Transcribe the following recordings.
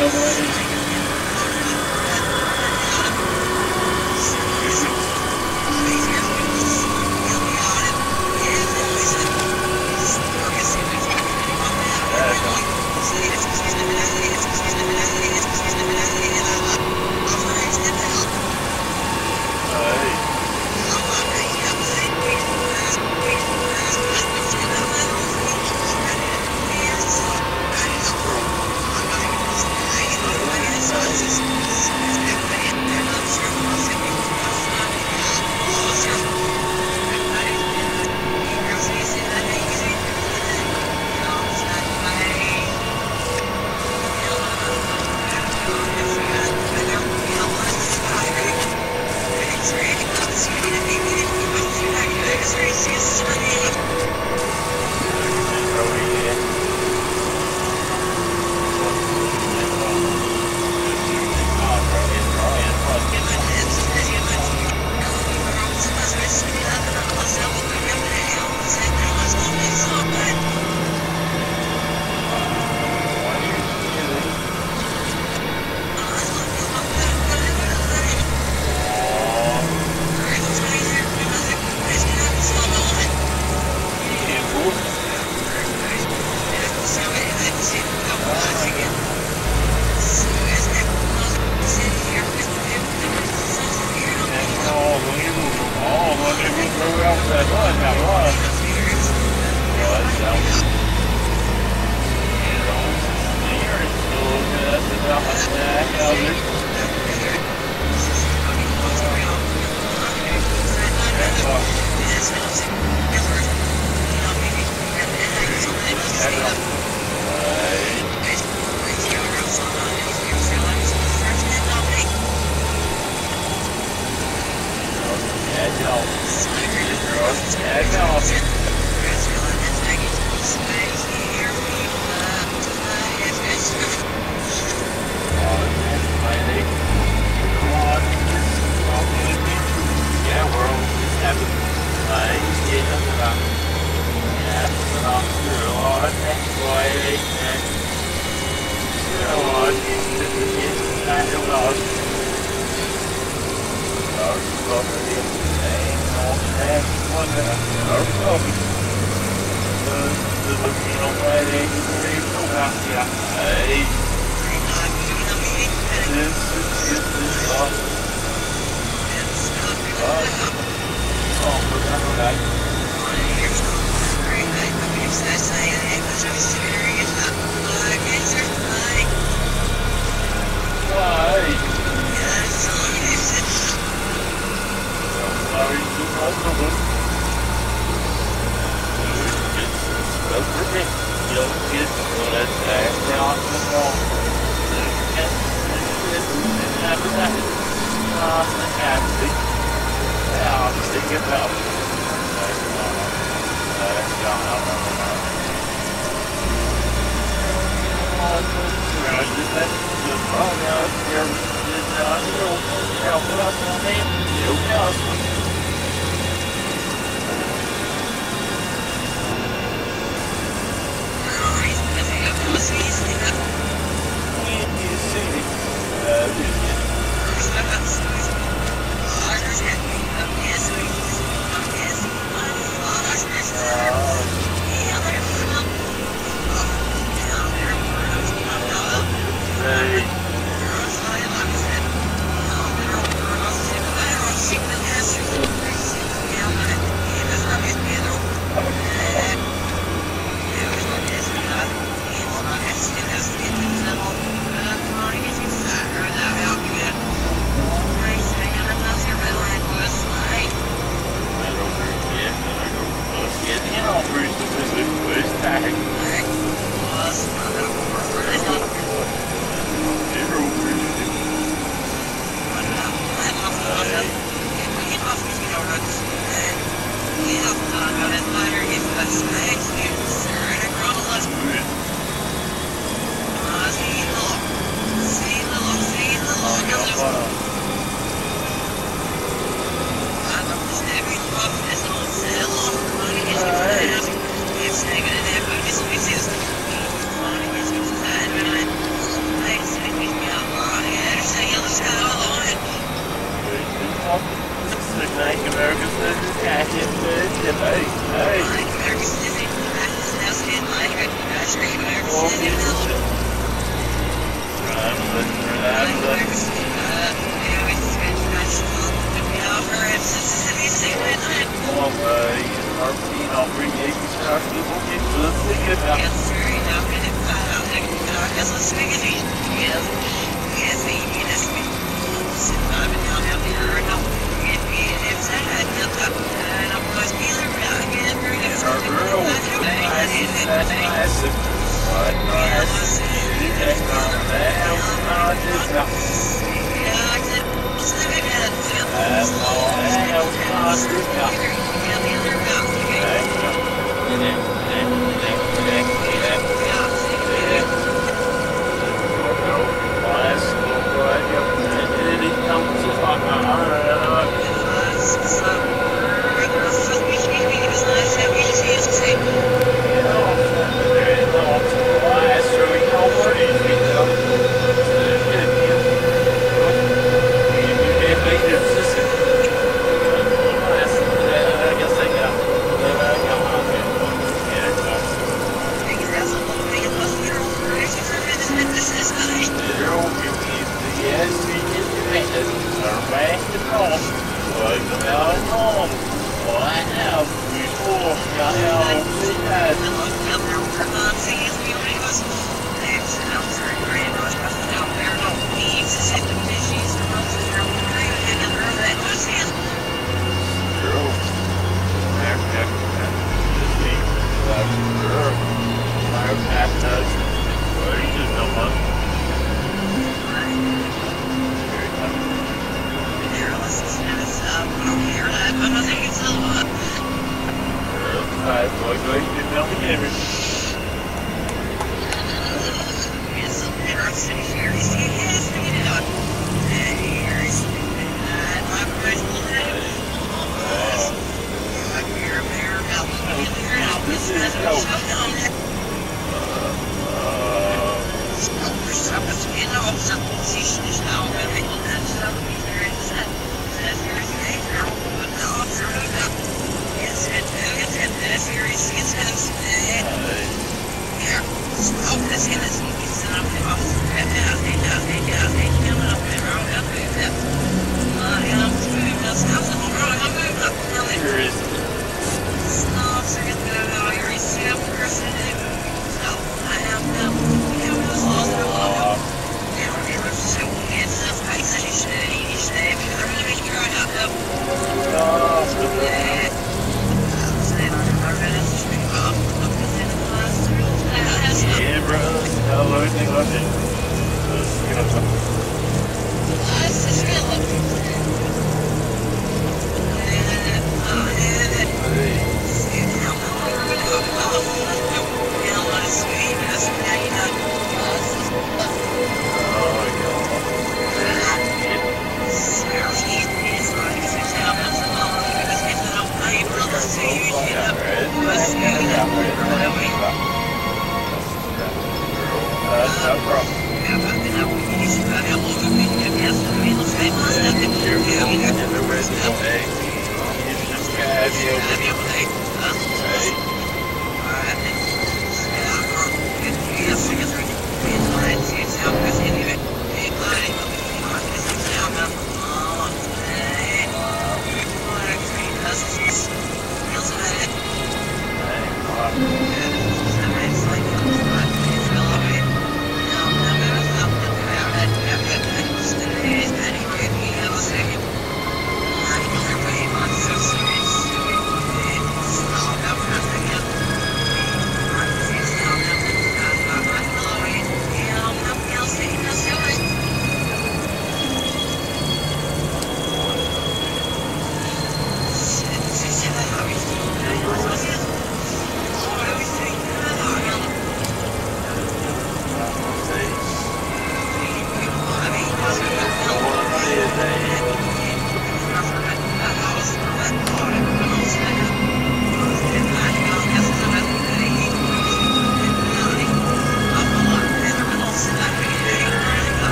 I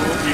Hey, hey.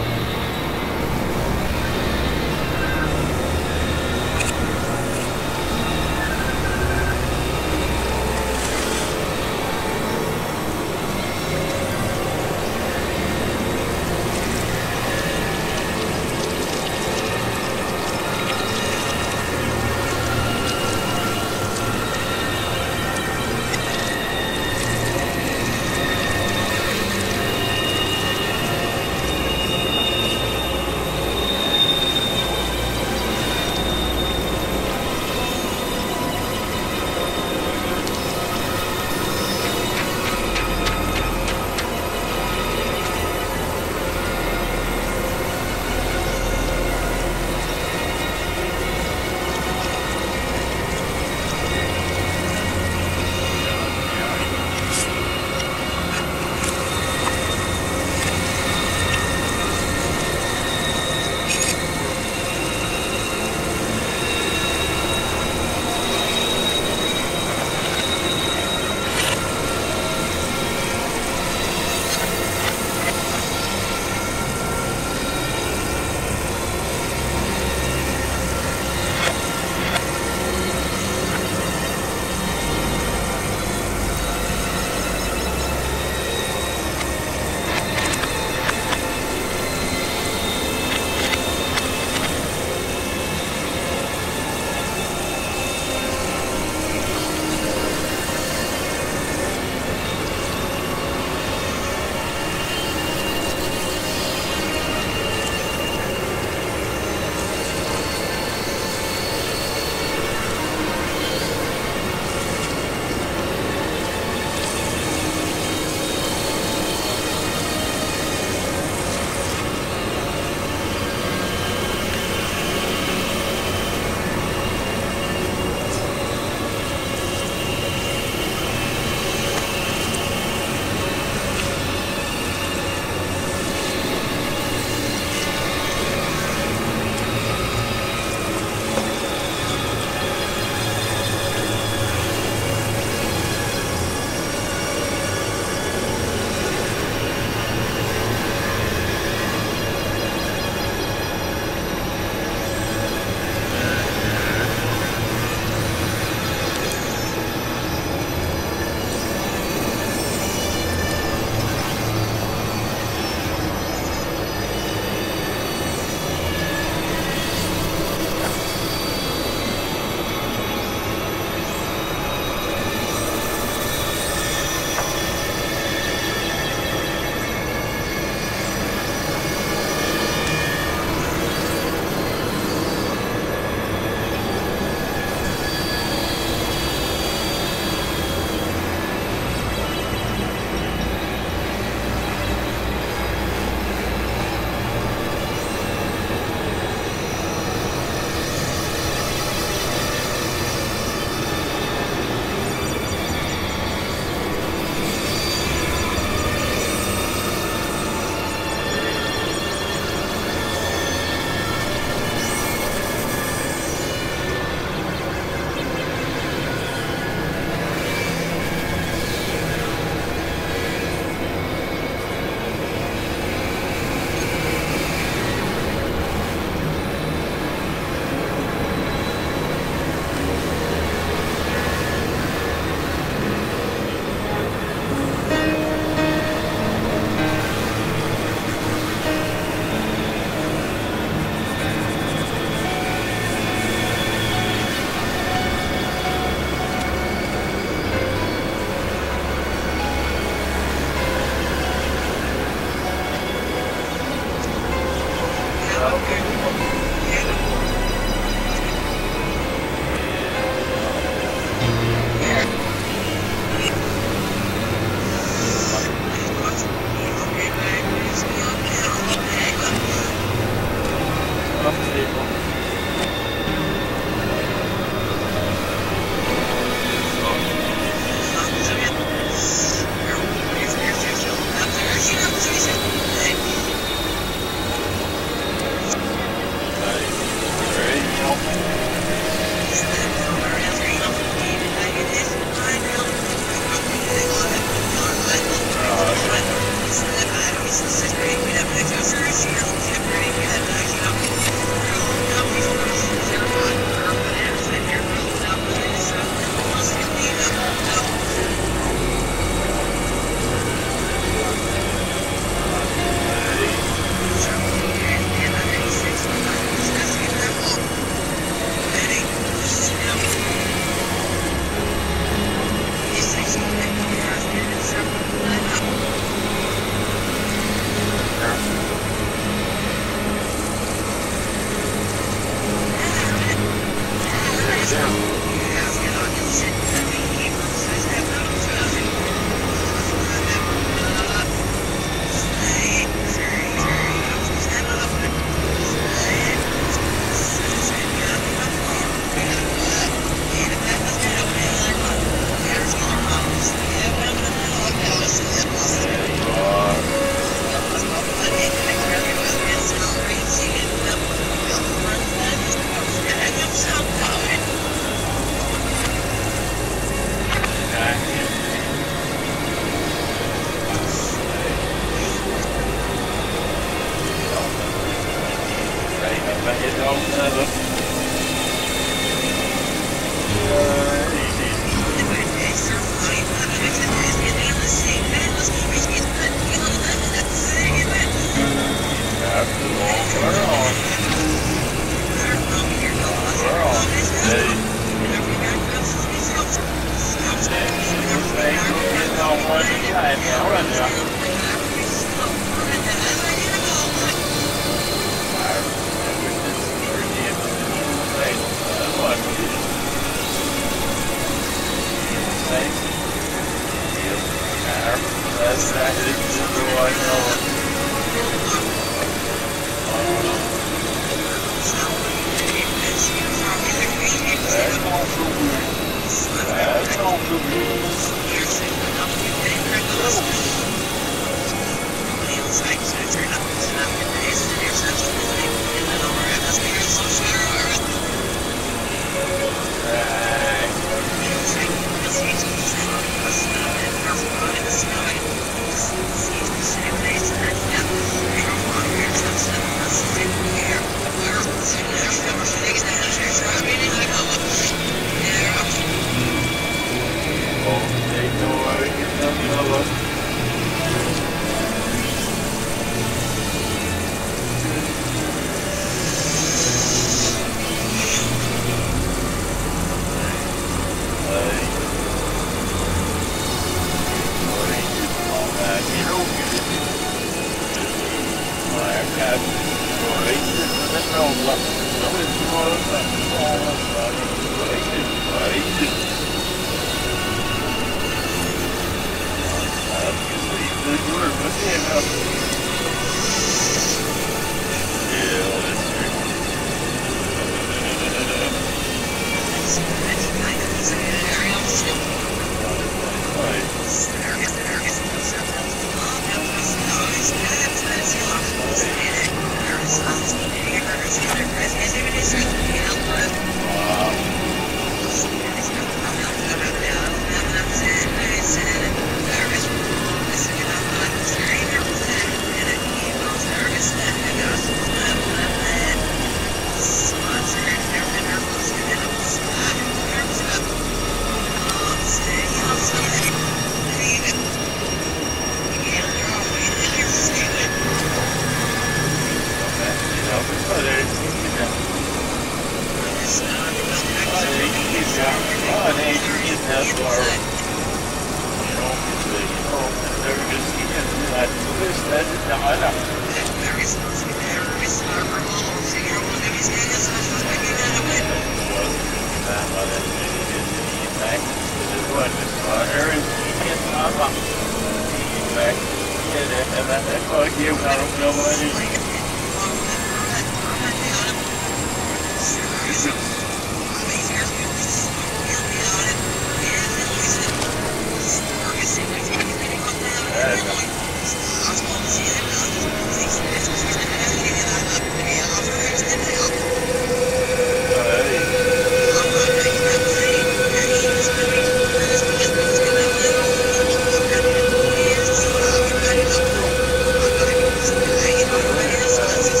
Yes,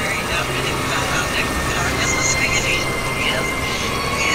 very dominant. Darkness was spaghetti. Yes.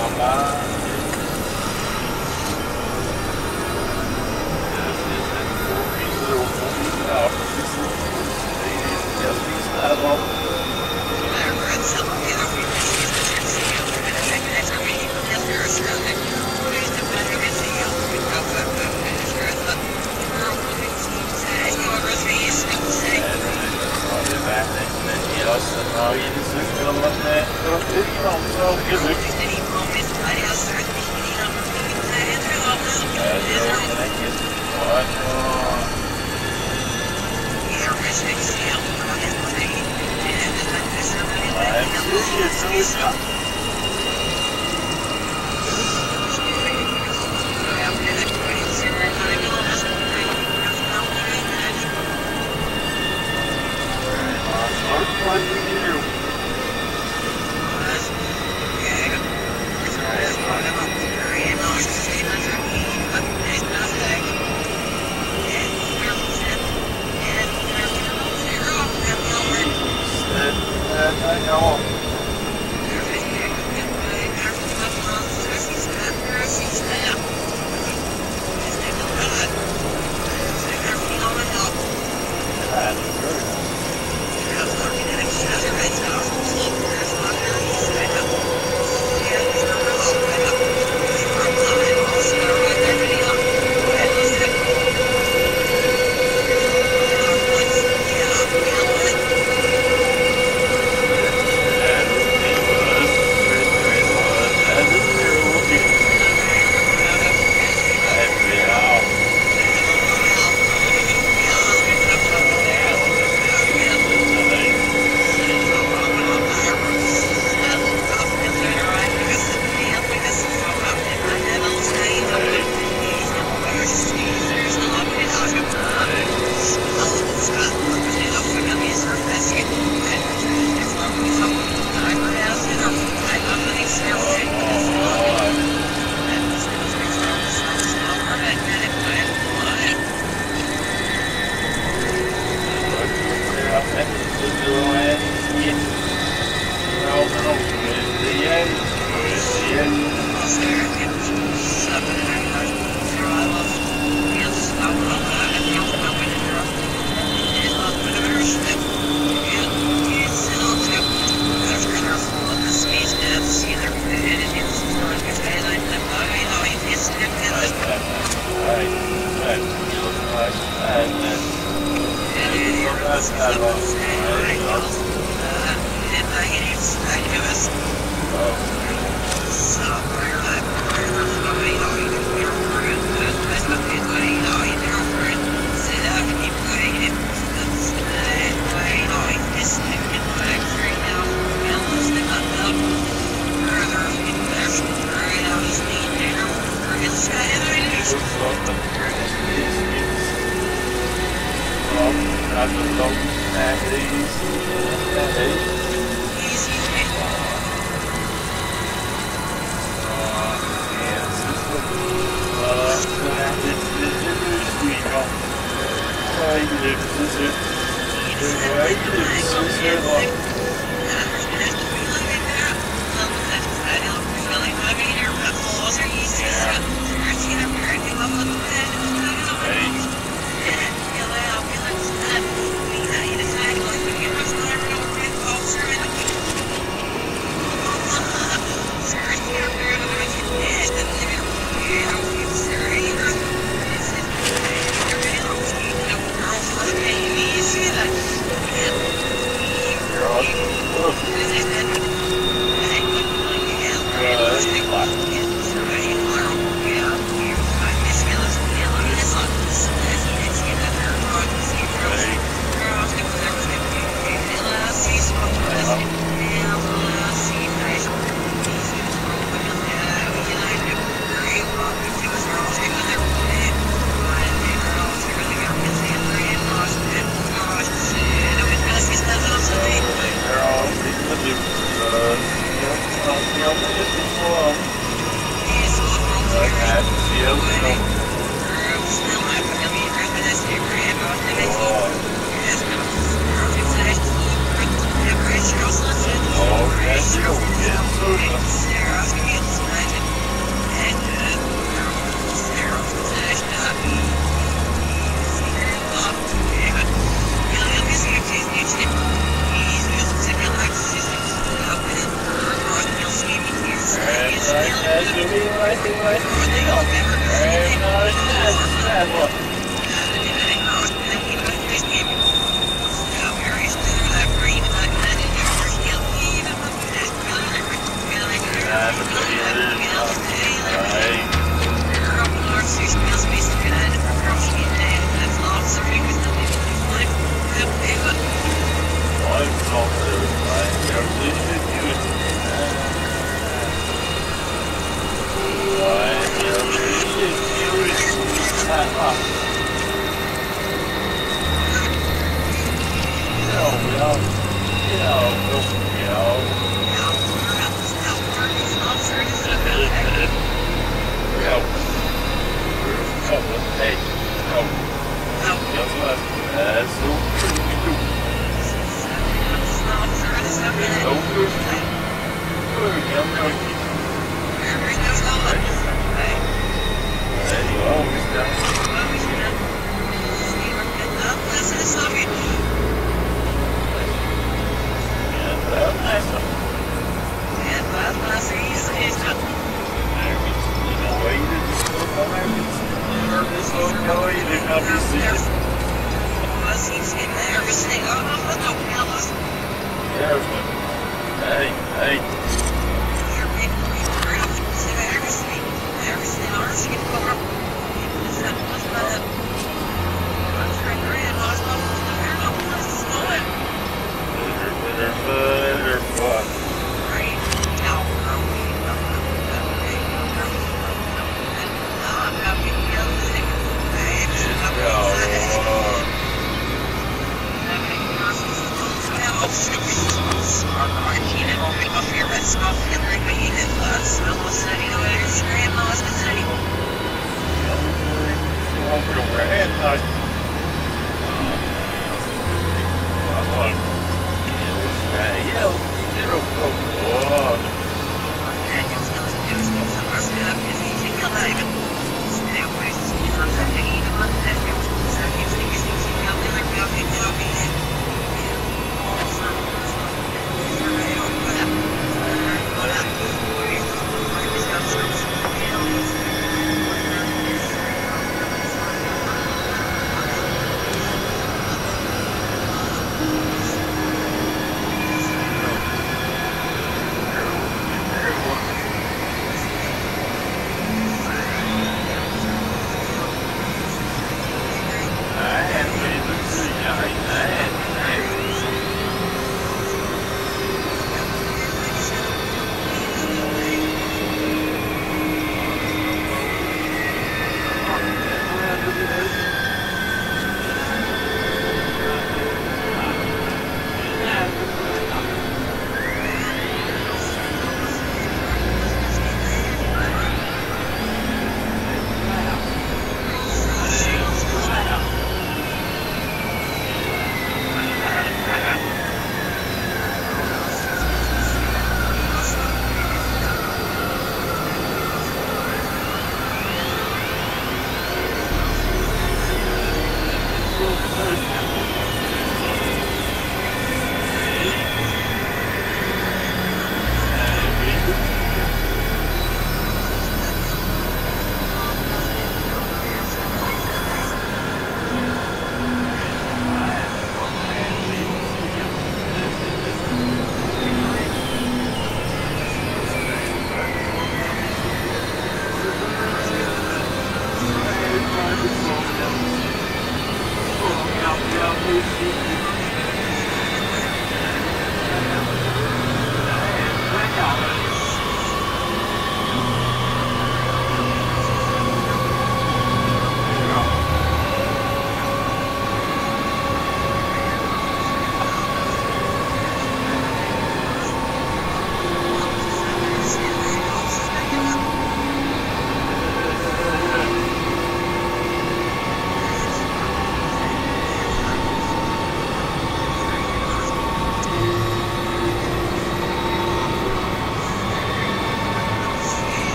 I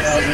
It's not very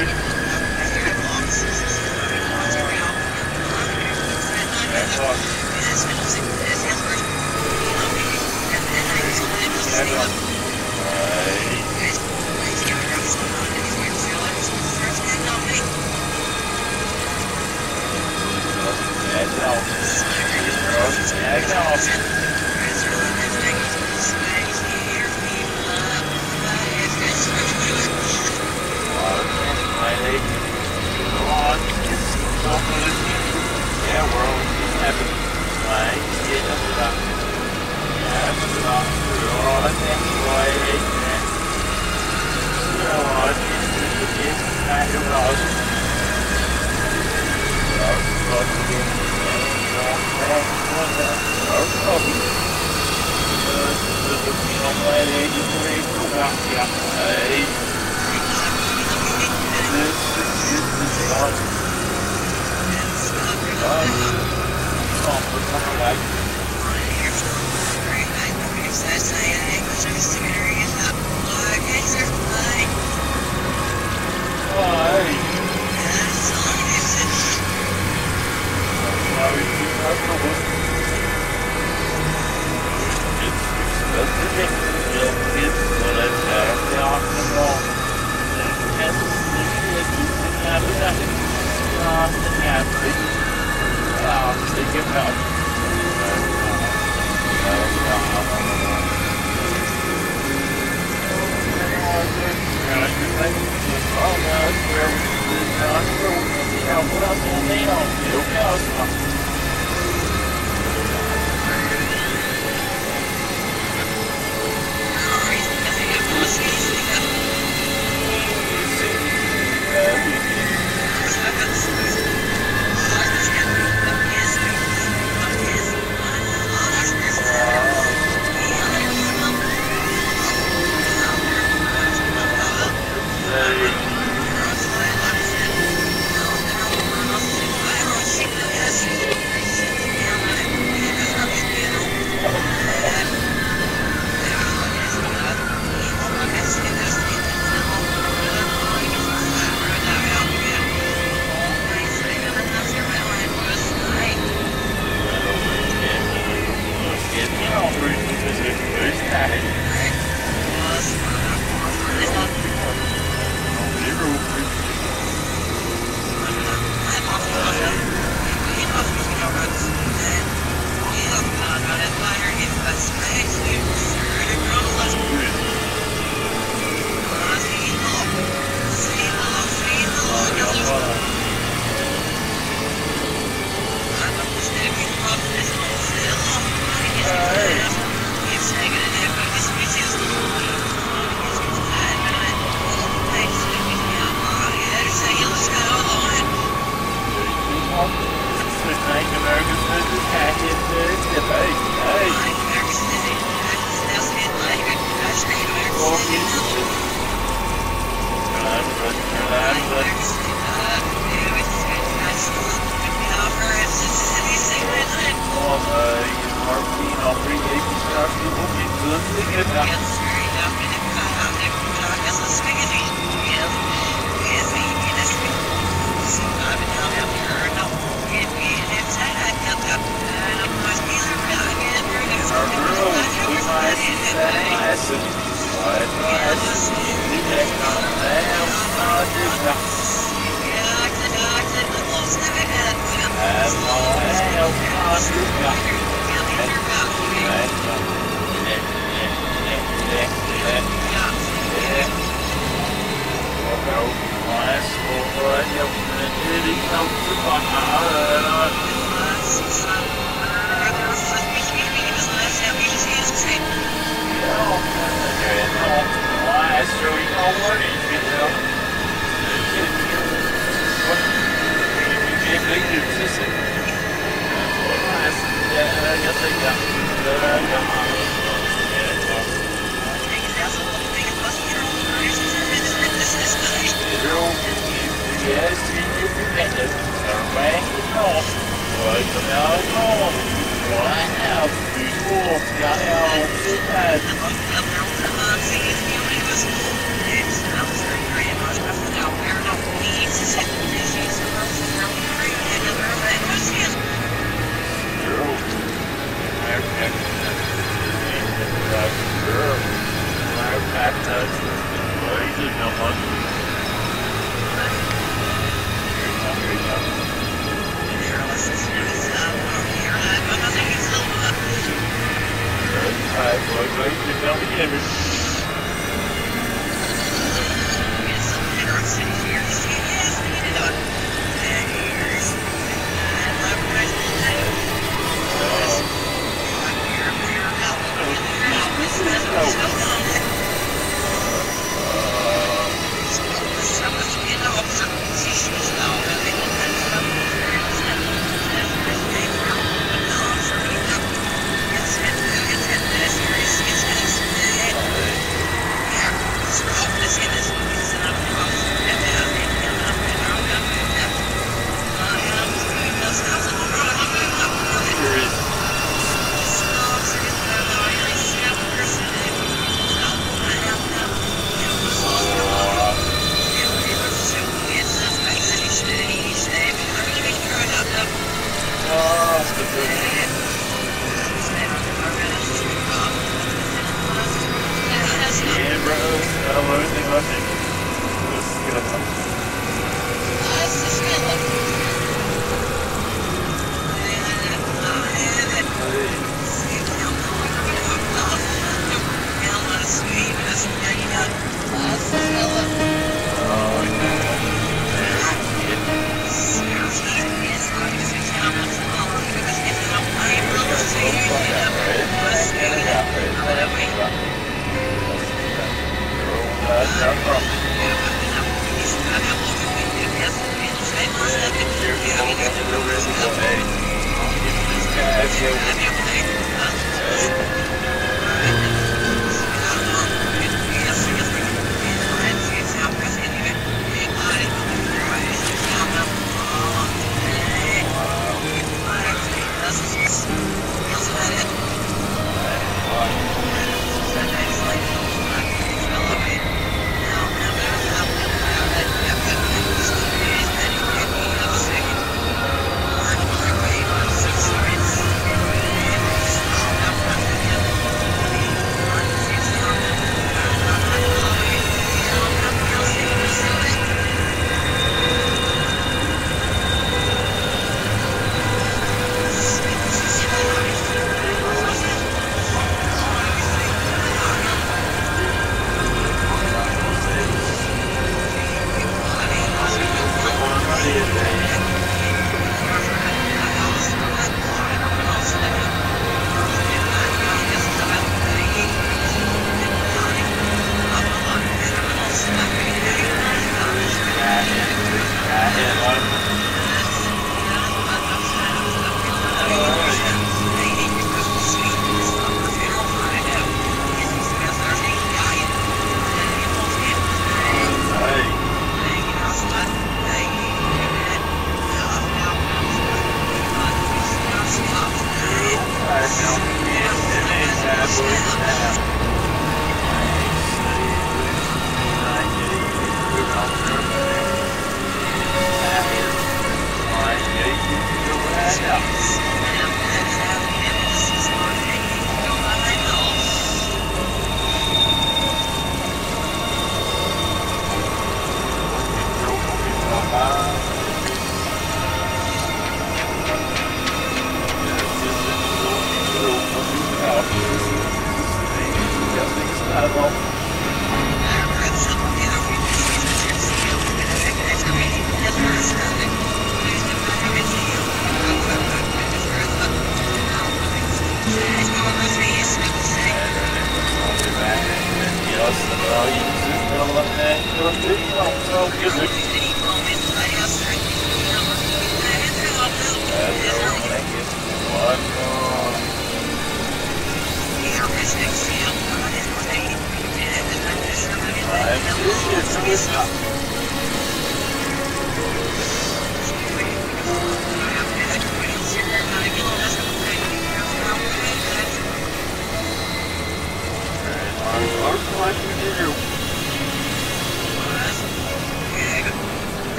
much, but for now, we're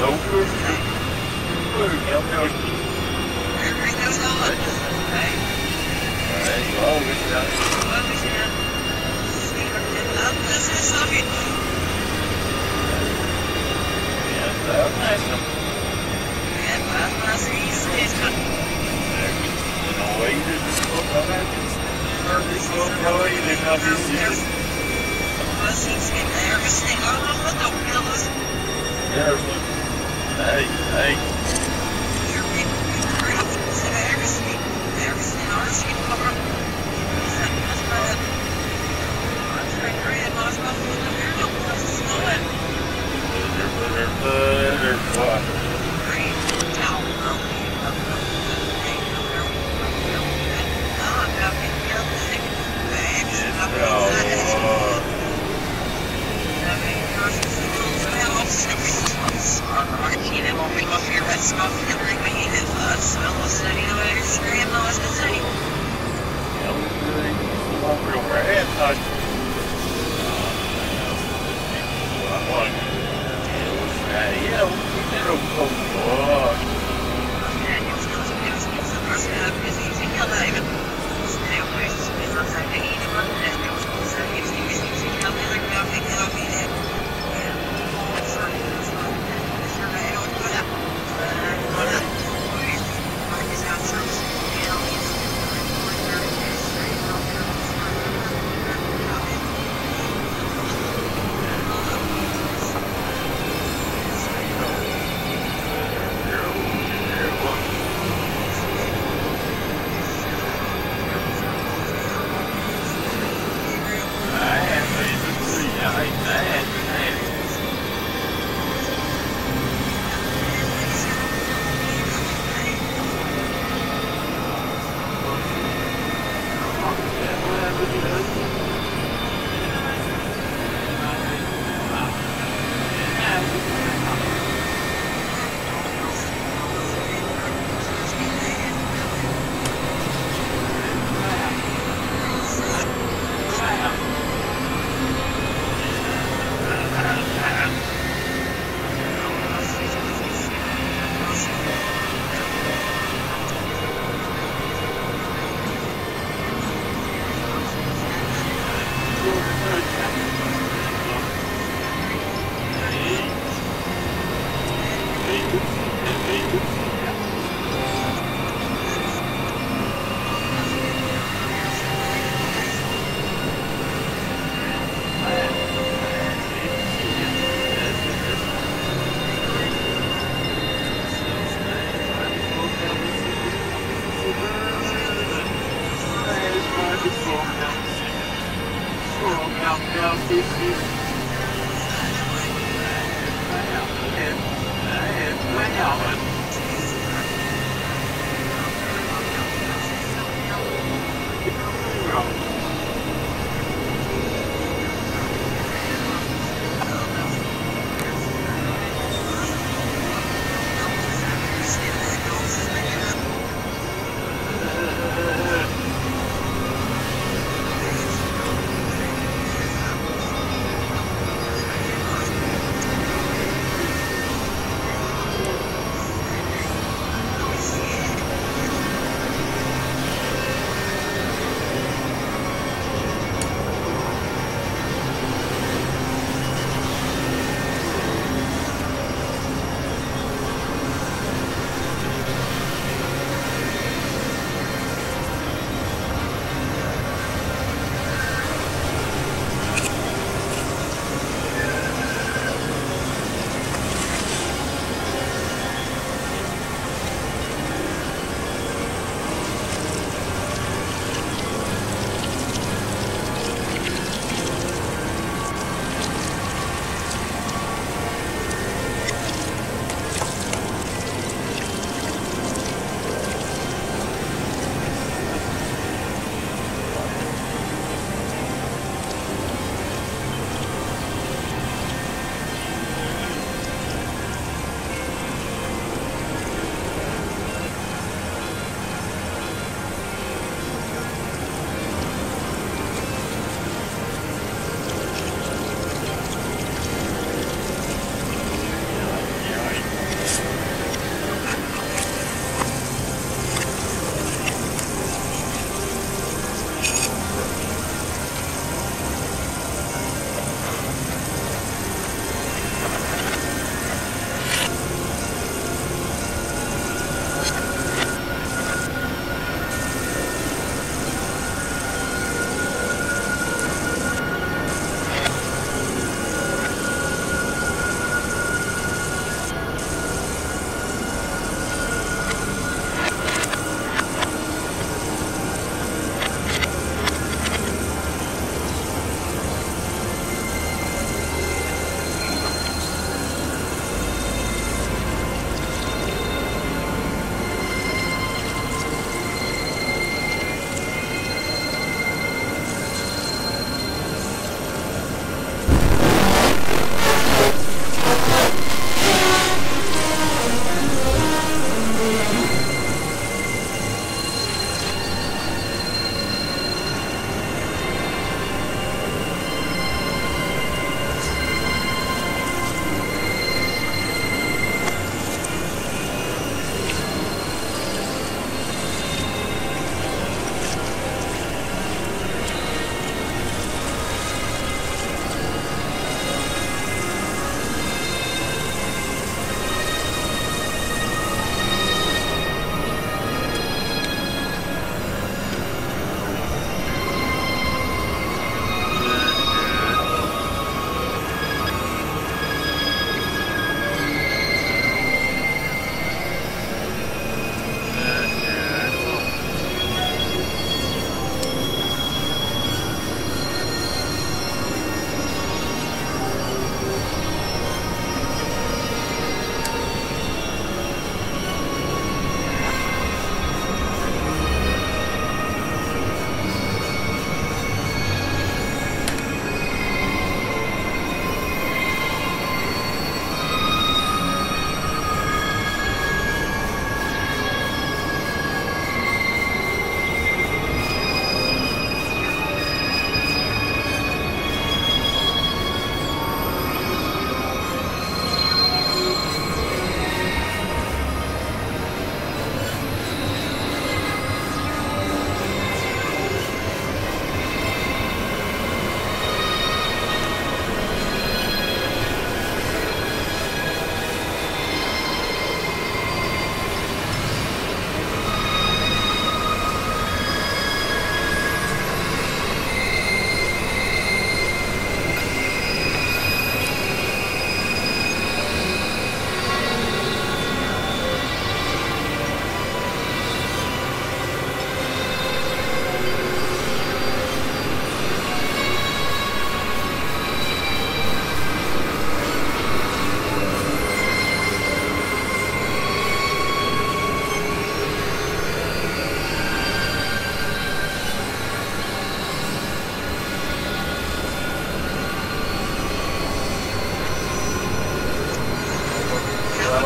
Nope. There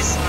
is Thank you.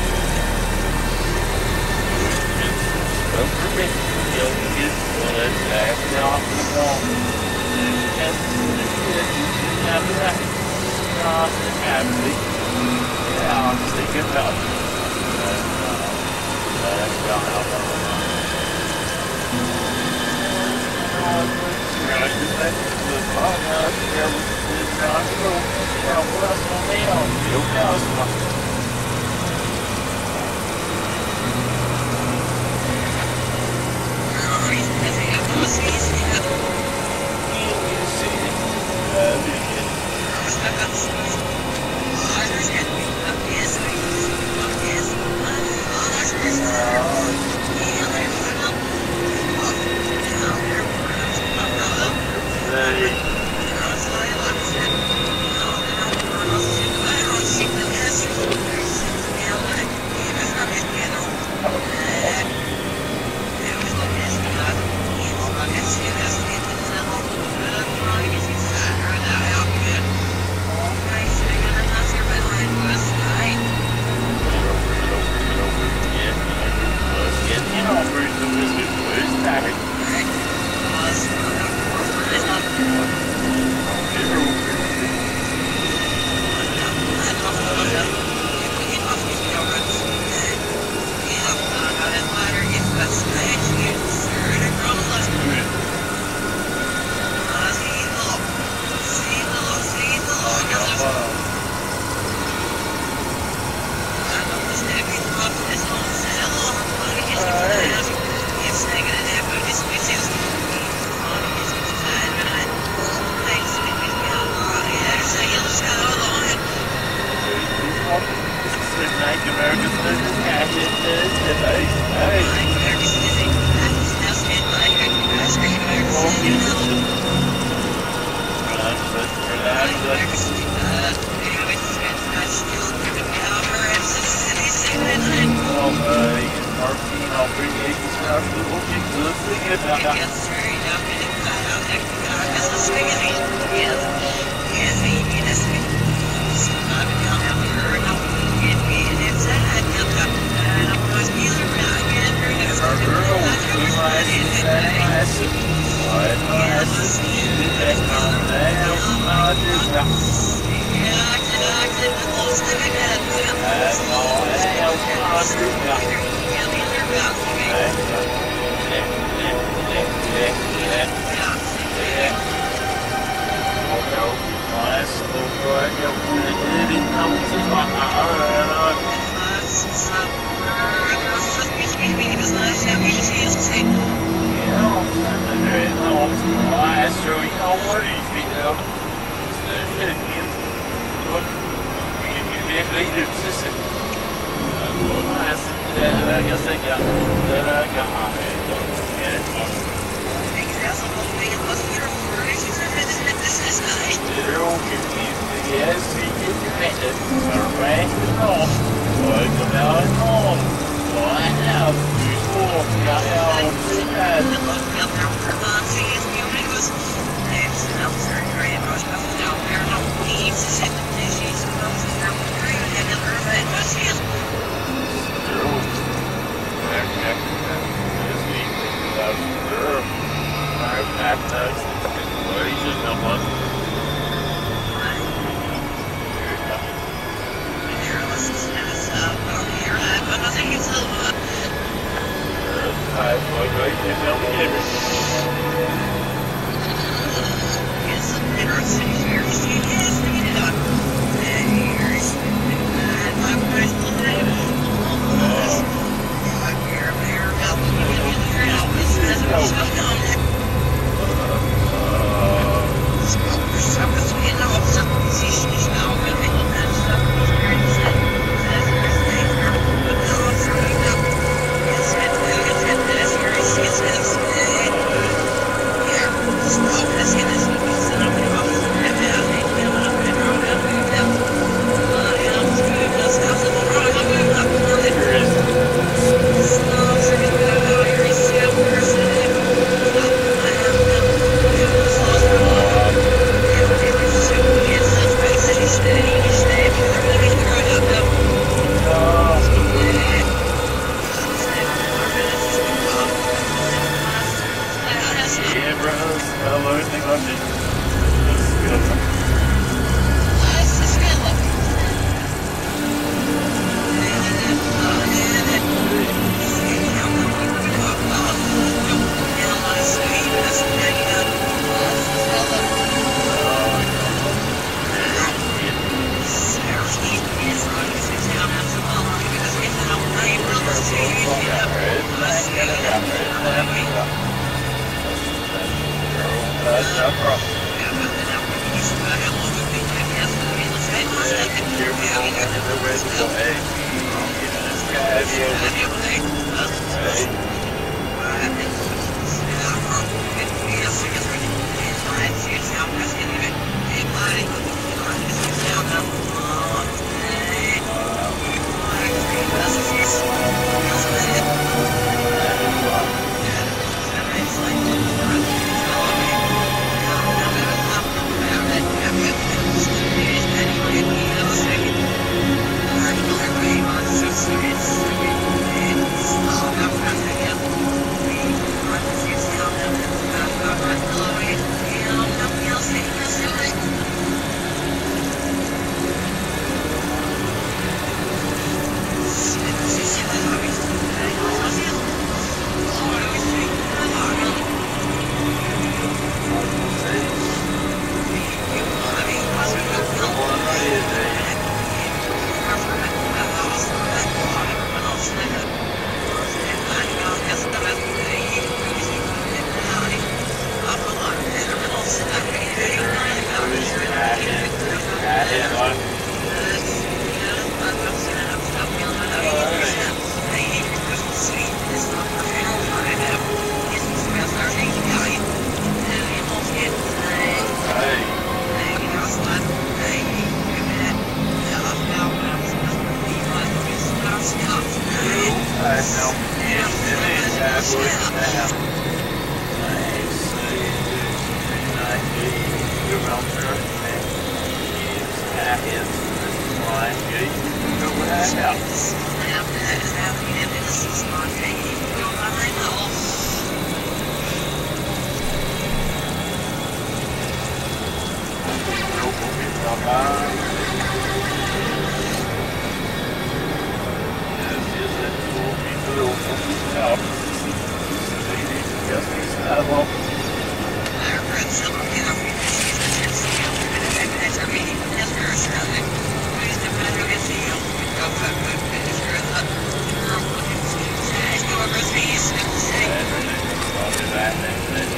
is my gate to my house. This is my gate to my house. Yes,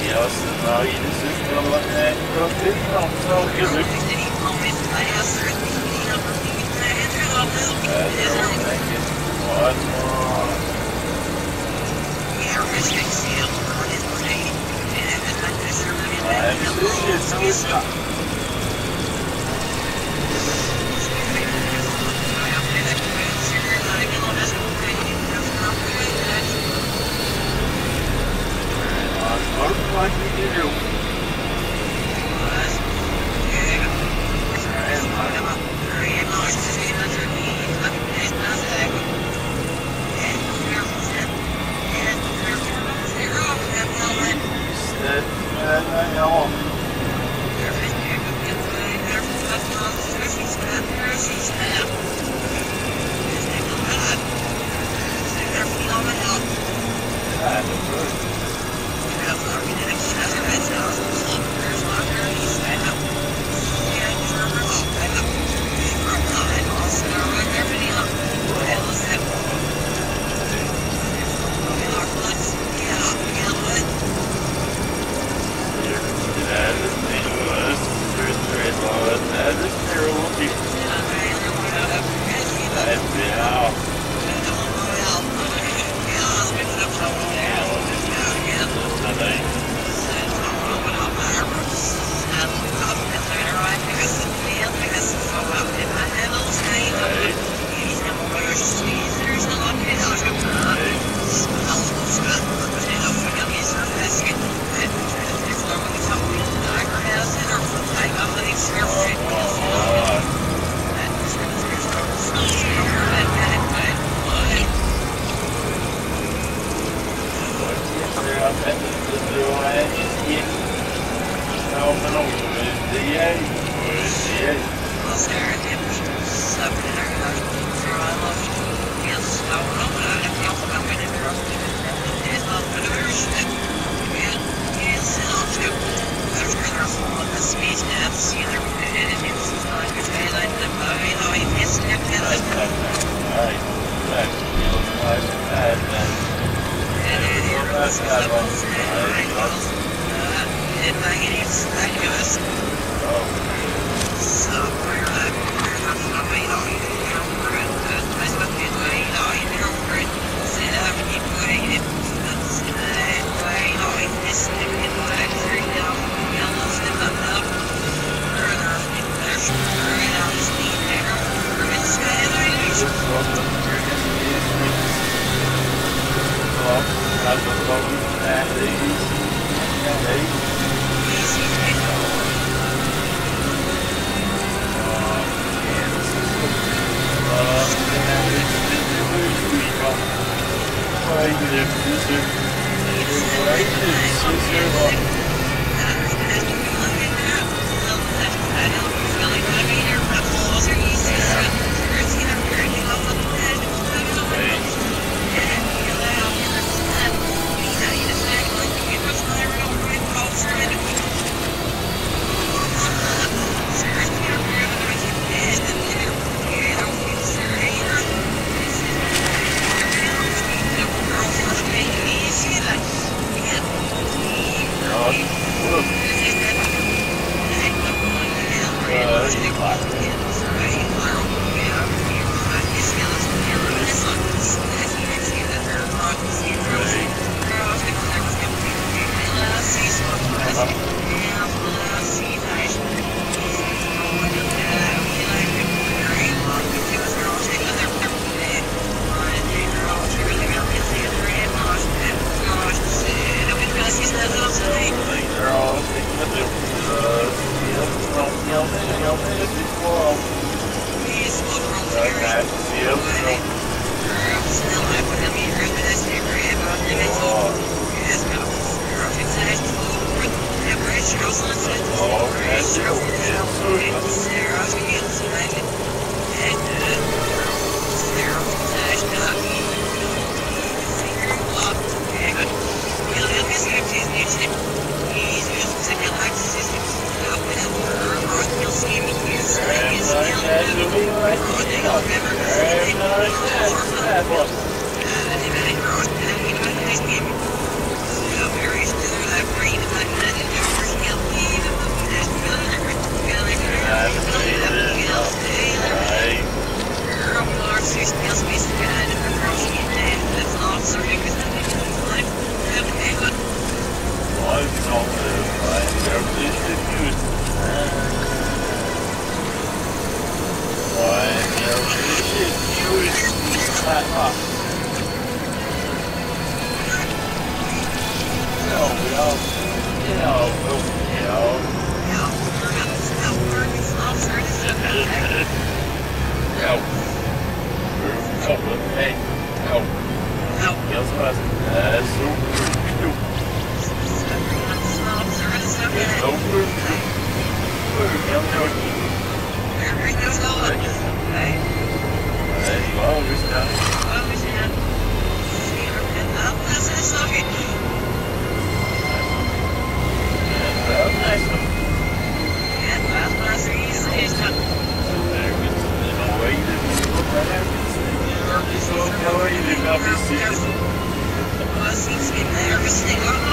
Everything.